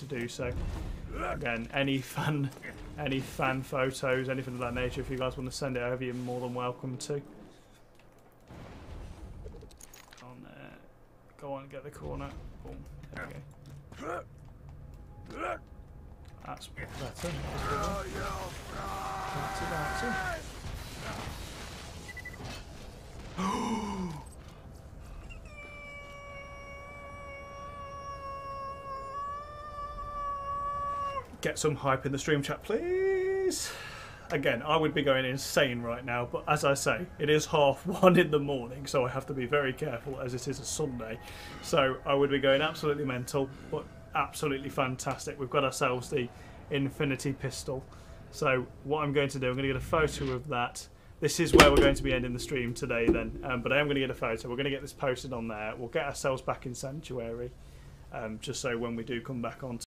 to do so. Again, any fan photos, anything of that nature, if you guys want to send it over, you're more than welcome to. On there. Go on, get the corner. Boom. There we go. That's better. That's it. Get some hype in the stream chat, please. Again, I would be going insane right now, but as I say, it is 1:30 in the morning, so I have to be very careful as it is a Sunday. So I would be going absolutely mental, but absolutely fantastic. We've got ourselves the Infinity Pistol. So what I'm going to do, I'm going to get a photo of that. This is where we're going to be ending the stream today then, but I am going to get a photo. We're going to get this posted on there. We'll get ourselves back in Sanctuary, just so when we do come back on